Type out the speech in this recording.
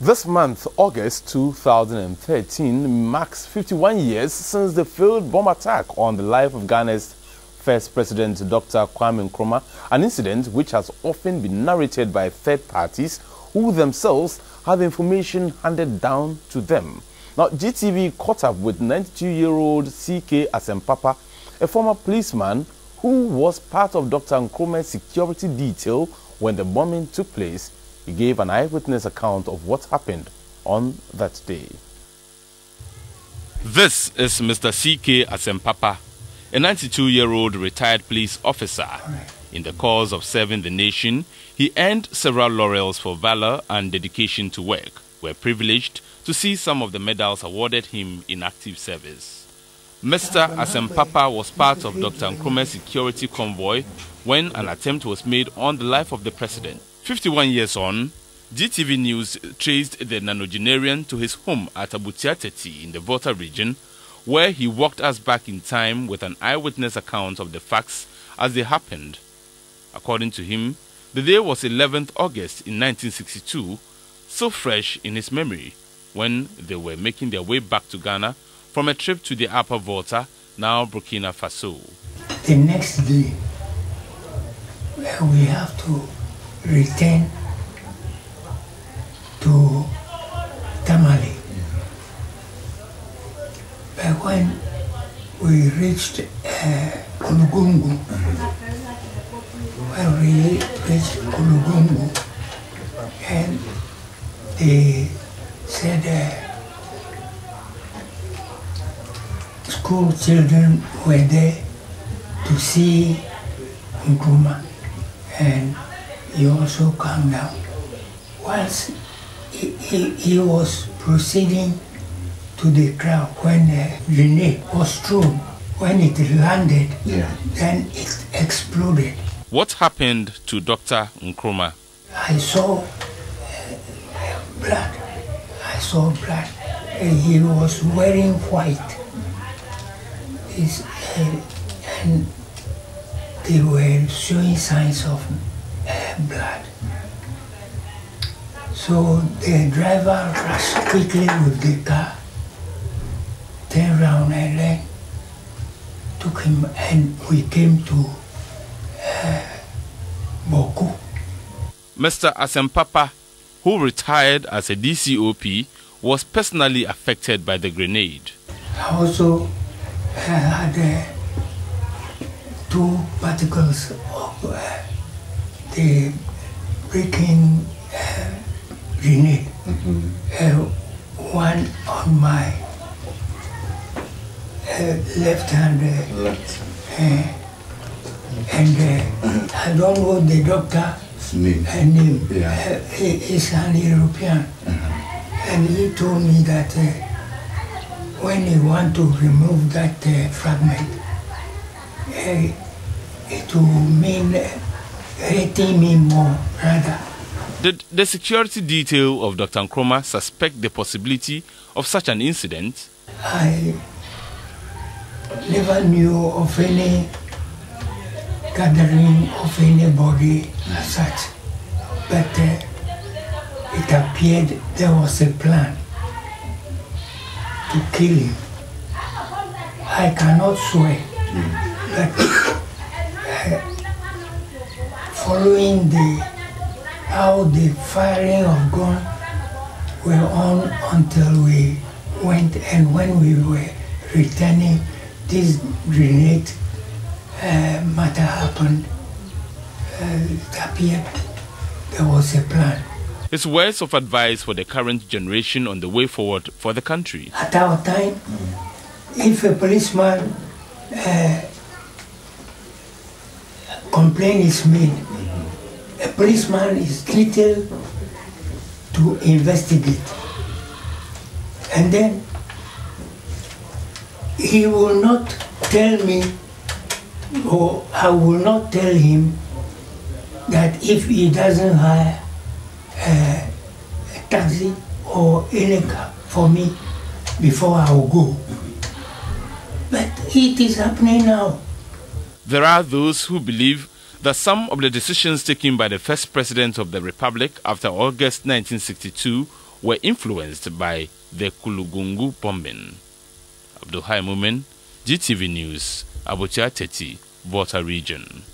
This month, August 2013, marks 51 years since the failed bomb attack on the life of Ghana's first president, Dr. Kwame Nkrumah, an incident which has often been narrated by third parties who themselves have information handed down to them. Now, GTV caught up with 92-year-old C.K. Asempapa, a former policeman who was part of Dr. Nkrumah's security detail when the bombing took place. He gave an eyewitness account of what happened on that day. This is Mr. C.K. Asempapa, a 92-year-old retired police officer. In the cause of serving the nation, he earned several laurels for valor and dedication to work. We're privileged to see some of the medals awarded him in active service. Mr. Asempapa was part of Dr. Nkrumah's security convoy when an attempt was made on the life of the president. 51 years on, GTV News traced the nonagenarian to his home at Abutia Teti in the Volta region, where he walked us back in time with an eyewitness account of the facts as they happened. According to him, the day was 11th August in 1962, so fresh in his memory, when they were making their way back to Ghana from a trip to the Upper Volta, now Burkina Faso. The next day, we have to return to Tamale. But when we reached Kulungungu, and they said school children were there to see Nkrumah, and he also calmed down. Whilst he was proceeding to the crowd, when the grenade was thrown, when it landed, then it exploded. What happened to Dr. Nkrumah? I saw blood. I saw blood. He was wearing white. And they were showing signs of blood. So the driver rushed quickly with the car, turned around and then took him, and we came to Boku. Mr. Asempapa, who retired as a DCOP, was personally affected by the grenade. I also had two particles of the breaking grenade, one on my left hand, and I don't know the doctor's name. He's an European, and he told me that when he want to remove that fragment, it will mean hurting me more, rather. Did the security detail of Dr. Nkrumah suspect the possibility of such an incident? I never knew of any gathering of anybody as such, but it appeared there was a plan to kill him. I cannot swear, but following how the firing of guns were on until we went, and when we were returning, this grenade matter happened. It appeared there was a plan. It's words of advice for the current generation on the way forward for the country. At our time, if a policeman complaint is made, a policeman is detailed to investigate, and then he will not tell me, or I will not tell him, that if he doesn't hire a taxi or any car for me before I will go. But it is happening now. There are those who believe that some of the decisions taken by the first president of the republic after August 1962 were influenced by the Kulungungu bombing. Abdul Hayi Moomen, GTV News, Abutia Teti, Volta Region.